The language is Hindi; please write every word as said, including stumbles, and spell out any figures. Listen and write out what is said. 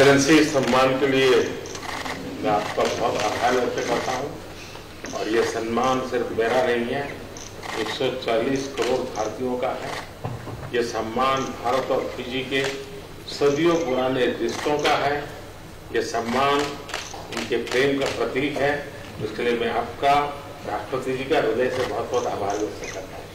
एजेंसी सम्मान के लिए मैं आपका बहुत आभार व्यक्त करता हूँ और ये सम्मान सिर्फ मेरा नहीं है, एक सौ चालीस करोड़ भारतीयों का है। ये सम्मान भारत और फिजी के सदियों पुराने रिश्तों का है। ये सम्मान उनके प्रेम का प्रतीक है। इसके लिए मैं आपका, राष्ट्रपति जी का हृदय से बहुत बहुत आभार व्यक्त करता हूँ।